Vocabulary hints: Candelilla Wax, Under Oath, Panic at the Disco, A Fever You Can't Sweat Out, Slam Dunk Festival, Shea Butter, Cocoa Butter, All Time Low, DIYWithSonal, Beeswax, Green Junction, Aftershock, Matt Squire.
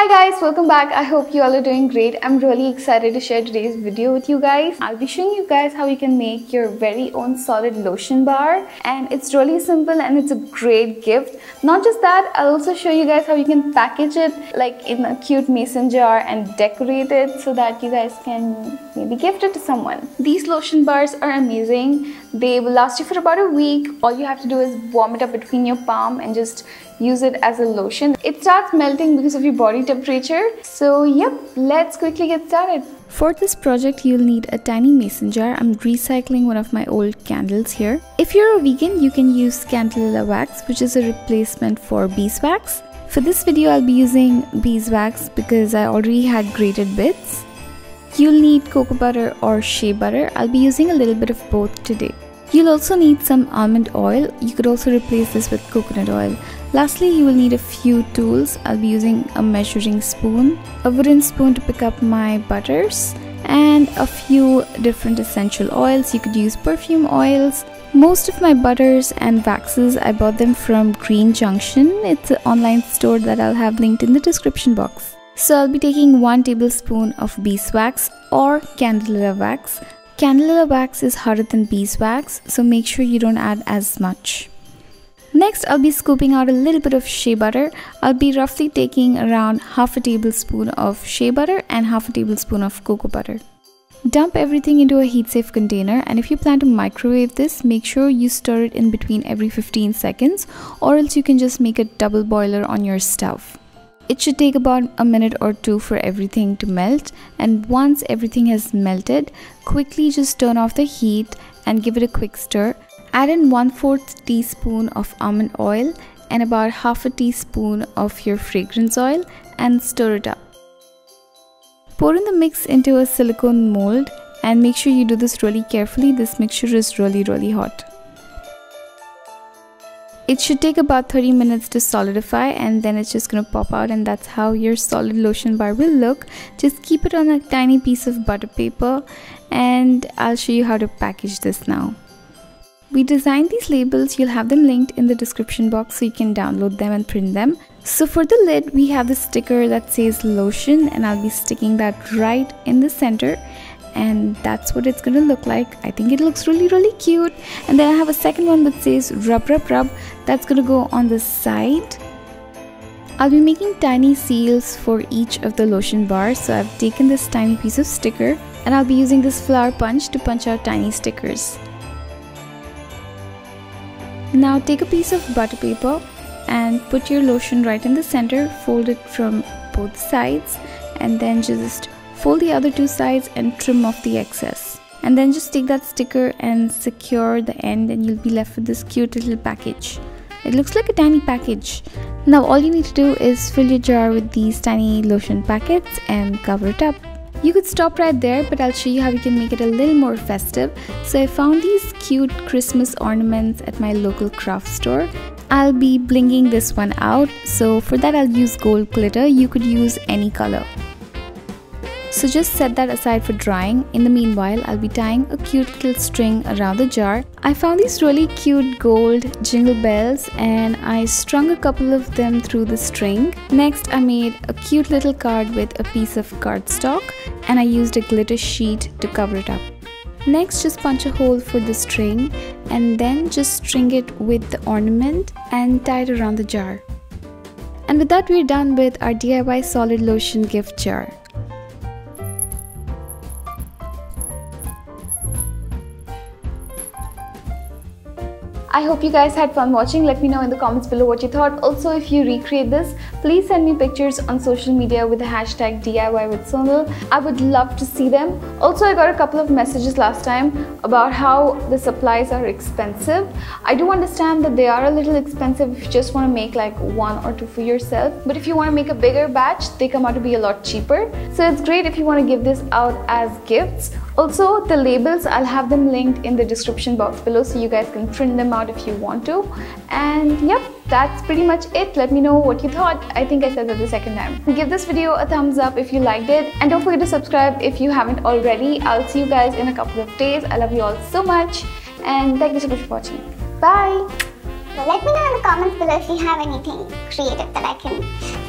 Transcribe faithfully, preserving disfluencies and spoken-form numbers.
Hi guys, welcome back. I hope you all are doing great. I'm really excited to share today's video with you guys. I'll be showing you guys how you can make your very own solid lotion bar, and it's really simple and it's a great gift. Not just that, I'll also show you guys how you can package it like in a cute mason jar and decorate it so that you guys can maybe gift it to someone. These lotion bars are amazing. They will last you for about a week. All you have to do is warm it up between your palm and just use it as a lotion. It starts melting because of your body temperature. So yep, let's quickly get started. For this project, you'll need a tiny mason jar. I'm recycling one of my old candles here. If you're a vegan, you can use Candelilla Wax, which is a replacement for beeswax. For this video, I'll be using beeswax because I already had grated bits. You'll need cocoa butter or shea butter. I'll be using a little bit of both today. You'll also need some almond oil. You could also replace this with coconut oil. Lastly, you will need a few tools. I'll be using a measuring spoon, a wooden spoon to pick up my butters, and a few different essential oils. You could use perfume oils. Most of my butters and waxes, I bought them from Green Junction. It's an online store that I'll have linked in the description box. So I'll be taking one tablespoon of beeswax or candelilla wax. Candelilla wax is harder than beeswax, so make sure you don't add as much. Next, I'll be scooping out a little bit of shea butter. I'll be roughly taking around half a tablespoon of shea butter and half a tablespoon of cocoa butter. Dump everything into a heat-safe container, and if you plan to microwave this, make sure you stir it in between every fifteen seconds, or else you can just make a double boiler on your stove. It should take about a minute or two for everything to melt, and once everything has melted, quickly just turn off the heat and give it a quick stir. Add in one fourth teaspoon of almond oil and about half a teaspoon of your fragrance oil and stir it up. Pour in the mix into a silicone mold and make sure you do this really carefully. This mixture is really really hot. It should take about thirty minutes to solidify, and then it's just going to pop out, and that's how your solid lotion bar will look. Just keep it on a tiny piece of butter paper, and I'll show you how to package this now. We designed these labels. You'll have them linked in the description box so you can download them and print them. So for the lid, we have the sticker that says lotion, and I'll be sticking that right in the center. And that's what it's gonna look like. I think it looks really really cute. And then I have a second one that says rub rub rub. That's gonna go on the side. I'll be making tiny seals for each of the lotion bars, so I've taken this tiny piece of sticker and I'll be using this flower punch to punch out tiny stickers. Now take a piece of butter paper and put your lotion right in the center, fold it from both sides, and then just fold the other two sides and trim off the excess. And then just take that sticker and secure the end, and you'll be left with this cute little package. It looks like a tiny package. Now all you need to do is fill your jar with these tiny lotion packets and cover it up. You could stop right there, but I'll show you how you can make it a little more festive. So I found these cute Christmas ornaments at my local craft store. I'll be blinging this one out. So for that, I'll use gold glitter. You could use any color. So just set that aside for drying. In the meanwhile, I'll be tying a cute little string around the jar. I found these really cute gold jingle bells, and I strung a couple of them through the string. Next, I made a cute little card with a piece of cardstock, and I used a glitter sheet to cover it up. Next, just punch a hole for the string and then just string it with the ornament and tie it around the jar. And with that, we're done with our D I Y solid lotion gift jar. I hope you guys had fun watching. Let me know in the comments below what you thought. Also, if you recreate this, please send me pictures on social media with the hashtag D I Y with Sonal. I would love to see them. Also, I got a couple of messages last time about how the supplies are expensive. I do understand that they are a little expensive if you just want to make like one or two for yourself. But if you want to make a bigger batch, they come out to be a lot cheaper. So it's great if you want to give this out as gifts. Also, the labels, I'll have them linked in the description box below so you guys can print them out if you want to. And yep, that's pretty much it. Let me know what you thought. I think I said that the second time. Give this video a thumbs up if you liked it, and don't forget to subscribe if you haven't already. I'll see you guys in a couple of days. I love you all so much, and thank you so much for watching. Bye. So let me know in the comments below if you have anything creative that I can